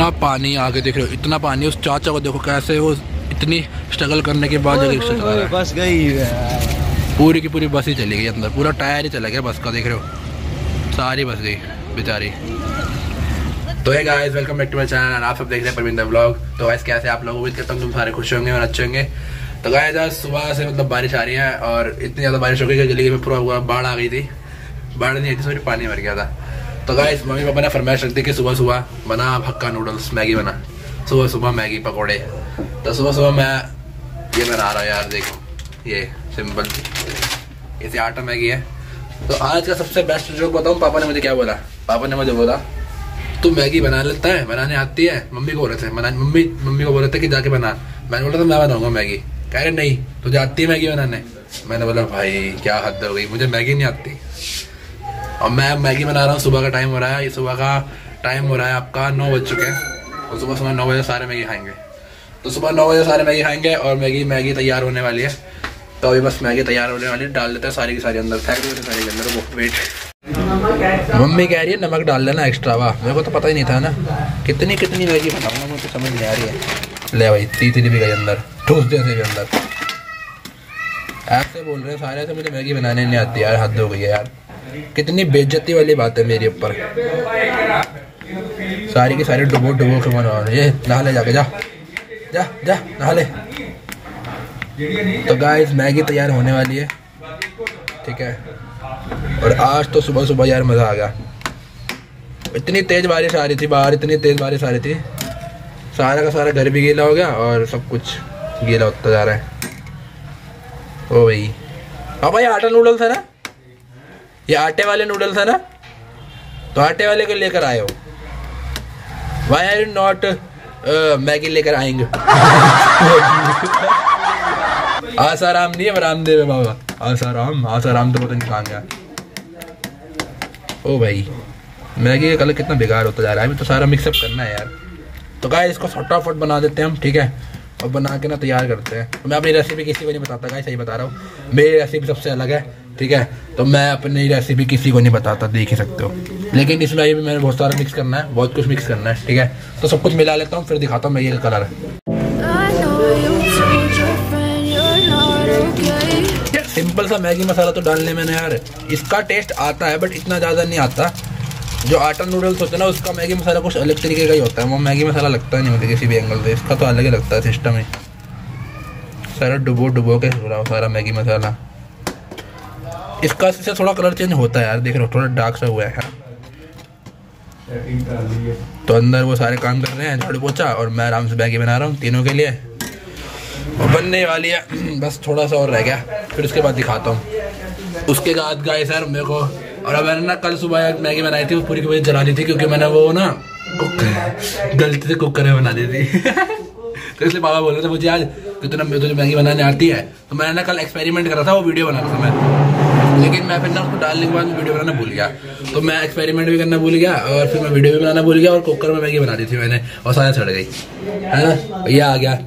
इतना पानी, आगे देख रहे हो इतना पानी। उस चाचा को देखो कैसे वो इतनी स्ट्रगल करने के बाद रिक्शा चला रहा है। बस गई, पूरी की पूरी बस ही चली गई अंदर, पूरा टायर ही चला गया बस का, देख रहे हो सारी बस गई बेचारी। तो hey guys, welcome back to my channel, आप सब देख रहे हैं परमिंदर व्लॉग। तो गाइस कैसे आप लोग, उम्मीद करता हूँ तुम सारे खुश होंगे और अच्छे होंगे। तो गाइस आज सुबह से मतलब बारिश आ रही है और इतनी ज़्यादा बारिश हो गई कि गली में पूरा हुआ बाढ़ आ गई थी। बाढ़ नहीं आई थी, सॉरी पानी भर गया था। तो गाइस मम्मी पापा ने फरमाइश रख दी कि सुबह सुबह बना हक्का नूडल्स, मैगी बना सुबह सुबह, मैगी पकौड़े। तो सुबह सुबह मैं ये बना रहा हूँ यार, देखो ये सिंपल इसे आटा मैगी है। तो आज का सबसे बेस्ट जो बताऊँ, पापा ने मुझे क्या बोला, पापा ने मुझे बोला तू मैगी बना लेता है, बनाने आती है। मम्मी को बोले थे, मम्मी को बोले थे कि जाके बना। मैंने बोला था मैं बनाऊंगा मैगी। कह रहे नहीं तुझे आती है मैगी बनाने। मैंने बोला भाई क्या हद हो गई, मुझे मैगी नहीं आती और मैं मैगी बना रहा हूँ। सुबह का टाइम हो रहा है, सुबह का टाइम हो रहा है आपका 9 बज चुके हैं और सुबह सुबह 9 बजे सारे मैगी खाएंगे। तो सुबह 9 बजे सारे मैगी खाएंगे और मैगी तैयार होने वाली है। तो अभी बस मैगी तैयार होने वाली है, डाल देते हैं सारी की सारी अंदर, फेंक देते हैं सारी के अंदर। वो वेट, मम्मी कह रही है नमक डाल लेना एक्स्ट्रा। वाह, मेरे को तो पता ही नहीं था ना कितनी मैगी बनाऊंगा, मुझे समझ नहीं आ रही है। ले भाई, तीसरी भी गई अंदर, ठूस दे भी अंदर। ऐसे बोल रहे हैं सारे से मुझे मैगी बनाने नहीं आती यार, हद हो गई है यार। कितनी बेइज्जती वाली बात है मेरे ऊपर, सारी की सारी डुबो डुबो के बना। ये नहा ले जाके, जा जा जा नहा ले। तो गाइस मैगी तैयार होने वाली है, ठीक है। और आज तो सुबह सुबह यार मज़ा आ गया, इतनी तेज़ बारिश आ रही थी बाहर, इतनी तेज़ बारिश आ रही थी, सारा का सारा घर भी गीला हो गया और सब कुछ गीला होता जा रहा है। ओ भाई, हाँ भाई आटा नूडल्स है ना, ये आटे वाले नूडल्स है ना, तो आटे वाले को लेकर आए हो। Why are you not Maggi लेकर आएंगे। आसाराम नहीं है, रामदेव है बाबा। आसाराम तो पता नहीं कहाँ गया। ओ भाई मैगी का कलर कितना बेकार होता जा रहा है, अभी तो सारा मिक्सअप करना है यार। तो गाइस इसको फटाफट बना देते हैं हम, ठीक है, और बना के ना तैयार करते हैं। तो मैं अपनी रेसिपी किसी को नहीं बताता गाइस, सही बता रहा हूँ, मेरी रेसिपी सबसे अलग है, ठीक है। तो मैं अपनी रेसिपी किसी को नहीं बताता, देख ही सकते हो। लेकिन इसमें ये भी मैंने बहुत सारा मिक्स करना है, बहुत कुछ मिक्स करना है, ठीक है। तो सब कुछ मिला लेता हूँ फिर दिखाता हूँ मैगी का कलर। सिंपल सा मैगी मसाला तो डालने में ना यार, इसका टेस्ट आता है बट इतना ज़्यादा नहीं आता। जो आटा नूडल्स होते हैं ना, उसका मैगी मसाला कुछ अलग तरीके का ही होता है, वो मैगी मसाला लगता है नहीं मुझे किसी भी एंगल से, इसका तो अलग ही लगता है सिस्टम ही। सारा डुबो के हो रहा हो सारा मैगी मसाला। इसका इससे थोड़ा कलर चेंज होता है यार, देख रहे हो, थोड़ा डार्क सा हुआ है। तो अंदर वो सारे काम कर रहे हैं, झाड़ू पोछा, और मैं आराम से मैगी बना रहा हूँ तीनों के लिए। बनने वाली है, बस थोड़ा सा और रह गया, फिर उसके बाद दिखाता हूँ। उसके बाद गाइस यार मेरे को, और मैंने ना कल सुबह मैगी बनाई थी, वो पूरी की पूरी जलानी थी क्योंकि मैंने वो ना गलती से कुकर में बना दी थी। तो इसलिए पापा बोल रहे थे मुझे आज कि तुझे मैगी बनाने आती है। तो मैंने ना कल एक्सपेरिमेंट करा था, वो वीडियो बना रहा था मैं, लेकिन मैं फिर ना उसको डालने के बाद वीडियो बनाना भूल गया। तो मैं एक्सपेरिमेंट भी करना भूल गया और फिर मैं वीडियो भी बनाना भूल गया और कुकर में मैगी बना दी थी मैंने, और सारे सड़ गई है ना। यह आ गया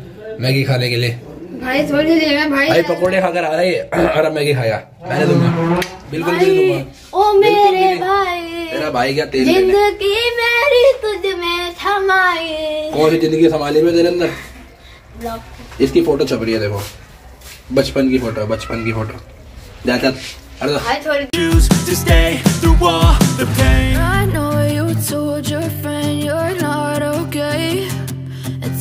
मैगी खाने के लिए भाई, थोड़ी देर में भाई पकोड़े खाकर आ रही है और अब मैगी खाया। मैंने तुम्हें बिल्कुल नहीं दूंगा। ओ मेरे भाई, तेरा भाई क्या तेज जिंदगी मेरी तुझ में थमाए। कौन सी जिंदगी संभाली हुई तेरे अंदर? इसकी फोटो छप रही है, देखो बचपन की फोटो, बचपन की फोटो। जाता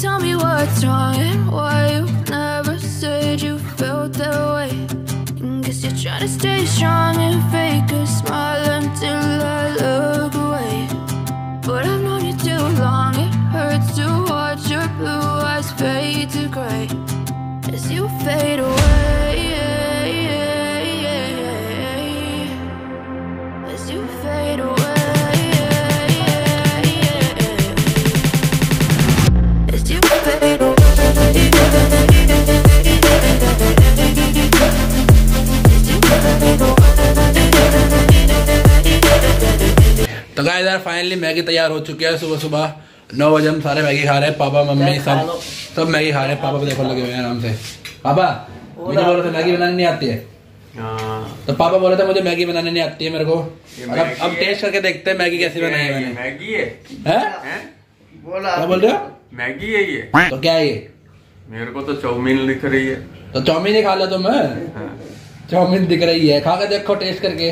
tell me what's wrong and why you never said you felt that way and guess you're trying to stay strong and fake a smile until I look away but I've known you too long it hurts to watch your blue eyes fade to gray as you fade away as you fade away finally Maggi तैयार हो चुकी है। सुबह सुबह 9 बजे हम सारे Maggi खा रहे हैं, पापा मम्मी सब मैगी खा रहे हैं। पापा देखो लगे हुए हैं आराम से। पापा मुझे बोला था मैगी बनाने नहीं आती है, तो पापा बोला था मुझे मैगी बनाने नहीं आती है मेरे को। अब टेस्ट करके देखते हैं मैगी कैसी बनाई है मैंने। मैगी है क्या बोल रहे हो? मैगी है ये तो? क्या है ये? मेरे को तो चाउमीन दिख रही है। तो चाउमीन ही खा लो तुम। हाँ। चाउमीन दिख रही है, खा के देखो, टेस्ट करके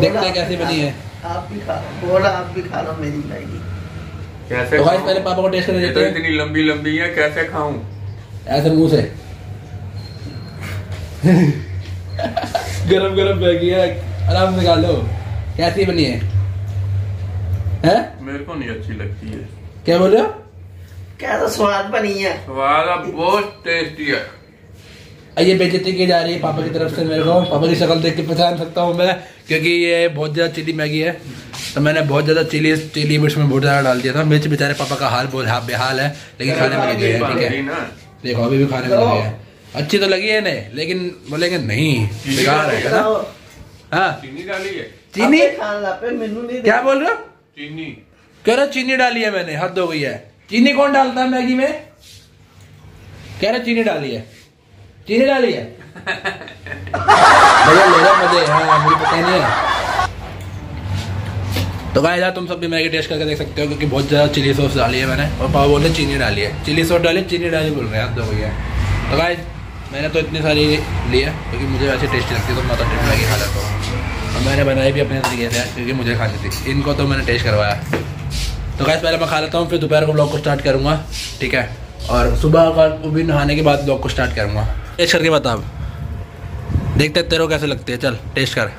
देखते हैं कैसी बनी है। आप भी खा लो मेरी मैगी। कैसे तो पहले पापा को टेस्ट करने देते हैं। इतनी लंबी लंबी है, कैसे खाऊं? ऐसे मुंह से। गरम गरम मैगी है, आराम से खा लो। कैसी बनी है? है? मेरे को नहीं अच्छी लगती है। क्या बोल रहे हो? क्या स्वाद बनी है? स्वाद बहुत टेस्टी है। ये बेइज्जती की जा रही है पापा की तरफ से। मेरे को पापा की शक्ल देख के पहचान सकता हूँ मैं, क्योंकि ये बहुत ज़्यादा चिली मैगी है। तो मैंने बहुत ज़्यादा चिली मिर्च में बहुत ज़्यादा डाल दिया था। मिर्च बेचारे पापा का हाल बहुत बेहाल है, लेकिन खाने में लगे हैं। ठीक है, देखो अभी भी खाने में लगे हैं। अच्छी तो लगी है नहीं, लेकिन बोलेंगे नहीं बेकार है ना। हाँ, चीनी डाली है। चीनी? क्या बोल रहे हो? चीनी कह रहे, चीनी डाली है मैंने। हद हो गई है, चीनी कौन डालता है मैगी में? कह रहे चीनी डाली है। चीनी डाली है भैया, ले मजे। हाँ, मुझे पता नहीं है। तो भाई यार, तुम सब भी मैगी टेस्ट करके देख सकते हो, क्योंकि बहुत ज़्यादा चिली सॉस डाली है मैंने। और पापा बोल रहे चिली डाली है, चिली सॉस डाली, चीनी डाली बोल रहे हैं। दो भैया, तो भाई मैंने तो इतनी सारी ली है क्योंकि मुझे वैसे टेस्टी लगती है। तो मैं तो टेस्ट मैगी खा लेता हूँ, और मैंने बनाई भी अपने तरीके से क्योंकि मुझे खानी थी। इनको तो मैंने टेस्ट करवाया। तो गाइस, पहले मैं खा लेता हूँ, फिर दोपहर को ब्लॉग को स्टार्ट करूँगा। ठीक है, और सुबह का भी नहाने के बाद ब्लॉग को स्टार्ट करूँगा। टेस्ट करके बता, अब देखते तेरे को कैसे लगती है। चल टेस्ट कर,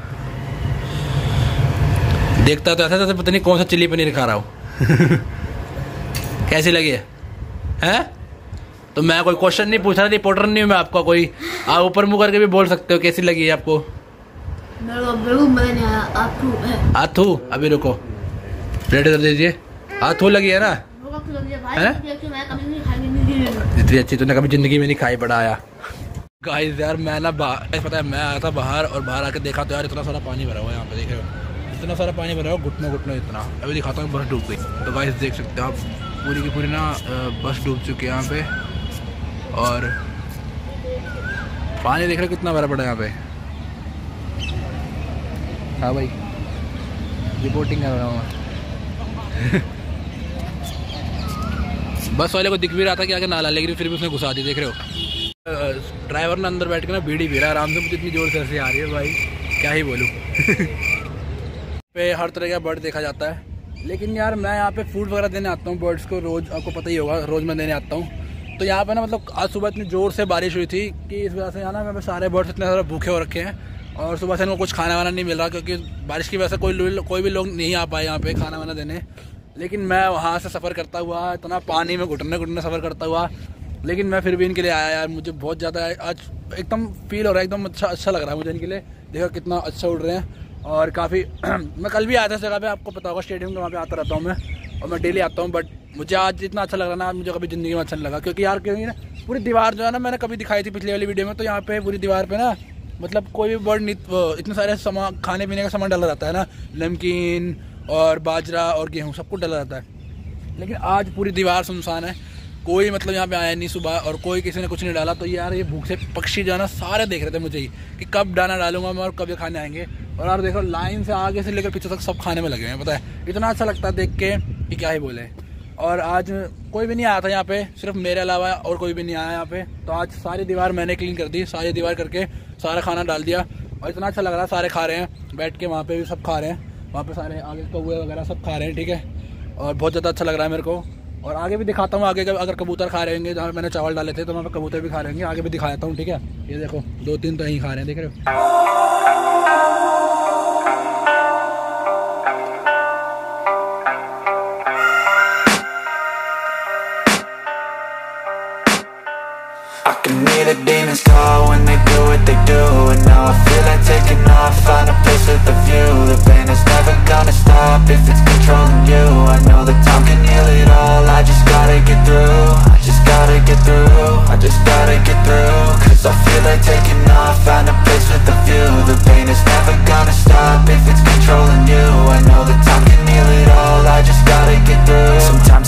देखता तो ऐसा पता नहीं कौन सा चिली पनीर खा रहा हूँ। कैसी लगी है? हैं? तो मैं कोई क्वेश्चन नहीं पूछ रहा, रिपोर्टर नहीं हूँ मैं आपका कोई। आप ऊपर मुँह करके भी बोल सकते हो कैसी लगी है आपको। आथू अभी रुको, प्लेट कर दीजिए। आथू लगी है ना? इतनी अच्छी तूने कभी जिंदगी में नहीं खाई, बड़ा आया। गाइस यार, मैं ना बाहर, पता है मैं आया था बाहर, और बाहर आके देखा तो यार इतना सारा पानी भरा हुआ है यहाँ पे। देख रहे हो इतना सारा पानी भरा हुआ, घुटनों घुटनों इतना। अभी दिखाता हूँ, बस डूब गई। तो गाइस देख सकते हो आप, पूरी की पूरी ना बस डूब चुकी है यहाँ पे। और पानी देख रहे हो कितना भरा पड़ा है यहाँ पे। हाँ भाई, रिपोर्टिंग कर रहा हूँ। बस वाले को दिख भी रहा था कि आगे नाला, लेकिन फिर भी उसने घुसा दी। देख रहे हो ड्राइवर ने अंदर बैठ के ना बीड़ी पी रहा है आराम से। मुझे इतनी जोर से हंसी आ रही है भाई, क्या ही बोलूँ। पे हर तरह का बर्ड देखा जाता है, लेकिन यार मैं यहाँ पे फूड वगैरह देने आता हूँ बर्ड्स को रोज़। आपको पता ही होगा, रोज़ मैं देने आता हूँ। तो यहाँ पर ना मतलब आज सुबह इतनी ज़ोर से बारिश हुई थी कि इस वजह से यहाँ ना मेरे सारे बर्ड्स इतने ज़्यादा भूखे हो रखे हैं, और सुबह से इनको कुछ खाना वाना नहीं मिल रहा, क्योंकि बारिश की वजह से कोई भी लोग नहीं आ पाए यहाँ पे खाना वाना देने। लेकिन मैं वहाँ से सफ़र करता हुआ, इतना पानी में घुटने सफ़र करता हुआ, लेकिन मैं फिर भी इनके लिए आया। यार मुझे बहुत ज़्यादा आज एकदम फील हो रहा है, एकदम अच्छा लग रहा है मुझे इनके लिए। देखो कितना अच्छा उड़ रहे हैं। और काफ़ी मैं कल भी आया था इस जगह पे, आपको पता होगा, स्टेडियम के वहाँ पे आता रहता हूँ मैं, और मैं डेली आता हूँ। बट मुझे आज इतना अच्छा लग रहा ना, मुझे कभी ज़िंदगी में अच्छा नहीं लगा। क्योंकि यार क्योंकि पूरी दीवार जो है ना, मैंने कभी दिखाई थी पिछले वाली वीडियो में, तो यहाँ पर पूरी दीवार पर ना मतलब कोई भी बर्ड नहीं, इतने सारे सामान, खाने पीने का सामान डाला रहता है ना, नमकीन और बाजरा और गेहूँ सब कुछ डाला जाता है। लेकिन आज पूरी दीवार सुनसान है, कोई मतलब यहाँ पे आया नहीं सुबह, और कोई किसी ने कुछ नहीं डाला। तो यार ये भूख से पक्षी जाना सारे देख रहे थे मुझे ही कि कब दाना डालूंगा मैं और कब ये खाने आएंगे। और यार देखो, लाइन से आगे से लेकर पीछे तक सब खाने में लगे हैं। पता है इतना अच्छा लगता है देख के कि क्या ही बोले। और आज कोई भी नहीं आया था यहाँ पे, सिर्फ मेरे अलावा और कोई भी नहीं आया यहाँ पे। तो आज सारी दीवार मैंने क्लीन कर दी, सारी दीवार करके सारा खाना डाल दिया, और इतना अच्छा लग रहा है। सारे खा रहे हैं बैठ के, वहाँ पे भी सब खा रहे हैं, वहाँ पे सारे आगे कौवे वगैरह सब खा रहे हैं। ठीक है, और बहुत ज़्यादा अच्छा लग रहा है मेरे को। और आगे भी दिखाता हूँ, आगे अगर कबूतर खा रहे होंगे, जहाँ मैंने चावल डाले थे तो वहाँ पे कबूतर भी खा रहे होंगे, आगे भी दिखा देता हूँ। ठीक है, ये देखो दो तीन तो यहीं खा रहे हैं, देख रहे हो। If it's controlling you, I know that time can heal it all. I just gotta get through, I just gotta get through, I just gotta get through. Cause I feel like taking off, find a place with a view. The pain is never gonna stop if it's controlling you. I know that time can heal it all, I just gotta get through. Sometimes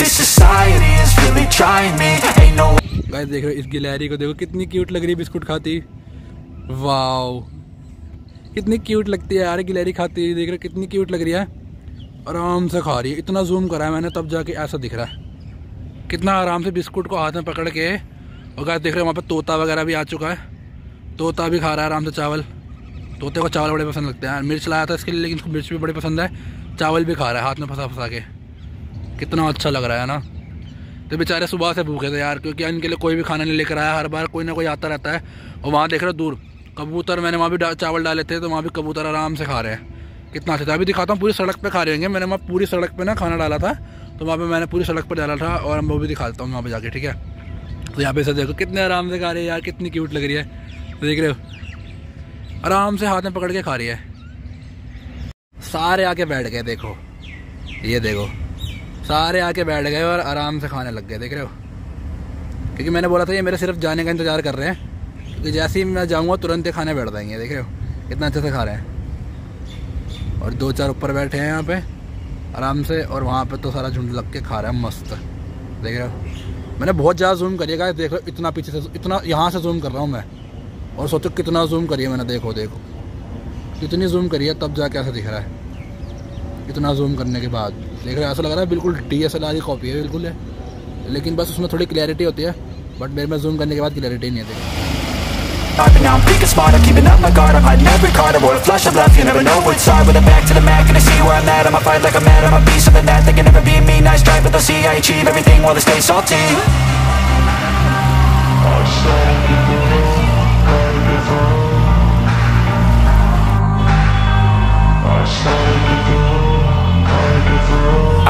This society is really trying me, ain't no guys, देख रहे हो इस गिलहरी को, देखो कितनी cute लग रही है बिस्कुट खाती। वाओ कितनी क्यूट लगती है यार गिलहरी खाती है, देख रहे हो कितनी क्यूट लग रही है। आराम से खा रही है, इतना जूम करा है मैंने तब जाके ऐसा दिख रहा है, कितना आराम से बिस्कुट को हाथ में पकड़ के। और गाइस देख रहे हो वहाँ पर तोता वगैरह भी आ चुका है, तोता भी खा रहा है आराम से चावल। तोते को चावल बड़े पसंद लगते हैं, मिर्च लाया था इसके लिए लेकिन इसको मिर्च भी बड़ी पसंद है, चावल भी खा रहा है हाथ में फंसा फंसा के। कितना अच्छा लग रहा है ना। तो बेचारे सुबह से भूखे थे यार, क्योंकि इनके लिए कोई भी खाना नहीं लेकर आया, हर बार कोई ना कोई आता रहता है। और वहाँ देख रहे हो दूर कबूतर, मैंने वहाँ भी चावल डाले थे तो वहाँ भी कबूतर आराम से खा रहे हैं, कितना अच्छा था। अभी दिखाता हूँ, पूरी सड़क पर खा रहे होंगे, मैंने वहाँ पूरी सड़क पर ना खाना डाला था, तो वहाँ पर मैंने पूरी सड़क पर डाला था और वो भी दिखा देता हूँ वहाँ पर जाके, ठीक है। तो यहाँ पे से देखो कितने आराम से खा रही है यार, कितनी क्यूट लग रही है, देख रहे हो आराम से हाथ में पकड़ के खा रही है। सारे आके बैठ गए, देखो ये देखो सारे आके बैठ गए और आराम से खाने लग गए, देख रहे हो। क्योंकि मैंने बोला था ये मेरे सिर्फ जाने का इंतज़ार कर रहे हैं, क्योंकि जैसे ही मैं जाऊँगा तुरंत ही खाने बैठ जाएंगे, देख रहे हो कितना अच्छे से खा रहे हैं। और दो चार ऊपर बैठे हैं यहाँ पे आराम से, और वहाँ पर तो सारा झुंड लग के खा रहा है मस्त, देख रहे हो। मैंने बहुत ज़्यादा जूम करिएगा, देख लो इतना पीछे से, इतना यहाँ से जूम कर रहा हूँ मैं, और सोचो कितना जूम करिए मैंने, देखो देखो कितनी जूम करिए तब जाके ऐसा दिख रहा है। इतना जूम करने के बाद देख रहे हो ऐसा लग रहा है बिल्कुल DSLR की कॉपी है बिल्कुल है, लेकिन बस उसमें थोड़ी क्लैरिटी होती है, बट मेरे में जूम करने के बाद क्लैरिटी नहीं आती।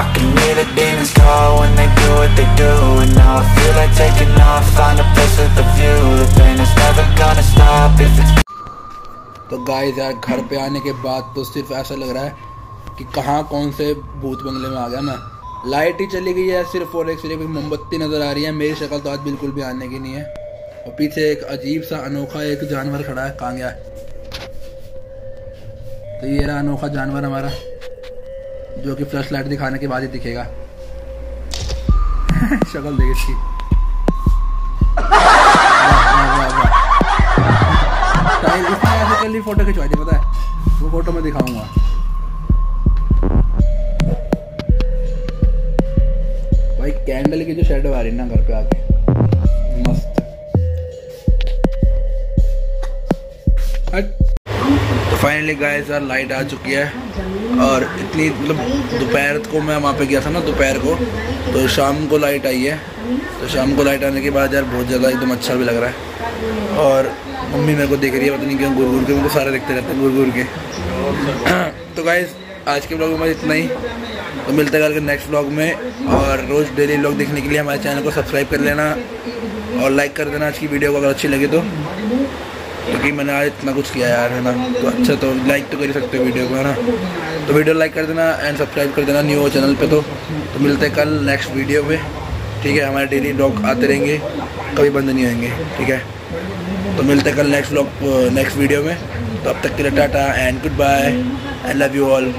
I can hear the demons call when they do what they do, and now I feel like taking off, find a place with a view. The pain is never gonna stop if it's. तो guys यार घर पे आने के बाद तो सिर्फ ऐसा लग रहा है कि कहाँ कौन से भूत बंगले में आ गया मैं। लाइट ही चली गई है सिर्फ और एक, सिर्फ एक मोमबत्ती नज़र आ रही है। मेरी शक्ल तो आज बिल्कुल भी आने की नहीं है। और पीछे एक अजीब सा अनोखा एक जानवर खड़ा है, कहाँ गया है? तो ये रहा अनोखा जानवर हमारा, जो कि फ्लैश लाइट दिखाने के बाद ही दिखेगा। शक्ल देख इसकी, फोटो खिंचवाई थी पता है, वो फोटो मैं दिखाऊंगा। भाई कैंडल की जो शेडो आ रही ना घर पे आके मस्त। तो फाइनली गाइस यार लाइट आ चुकी है, और इतनी मतलब दोपहर को मैं वहाँ पे गया था ना दोपहर को, तो शाम को लाइट आई है। तो शाम को लाइट आने के बाद यार बहुत ज़्यादा एकदम अच्छा भी लग रहा है। और मम्मी मेरे को देख रही है पता नहीं क्यों घूर घूर के, उनको सारे देखते रहते हैं घूर घूर के। तो गाइस आज के ब्लॉग में इतना ही, तो मिलते हैं कल के नेक्स्ट ब्लॉग में। और रोज़ डेली ब्लॉग देखने के लिए हमारे चैनल को सब्सक्राइब कर लेना और लाइक कर देना आज की वीडियो को अगर अच्छी लगे तो, क्योंकि मैंने आज इतना कुछ किया यार है ना, तो अच्छा तो लाइक तो कर ही सकते हो वीडियो को है ना। तो वीडियो लाइक कर देना एंड सब्सक्राइब कर देना न्यू हो चैनल पे। तो मिलते हैं कल नेक्स्ट वीडियो में, ठीक है। हमारे डेली ब्लॉग आते रहेंगे, कभी बंद नहीं होंगे, ठीक है। तो मिलते हैं कल नेक्स्ट ब्लॉग नेक्स्ट वीडियो में। तो अब तक के लिए tata and goodbye, I love you all.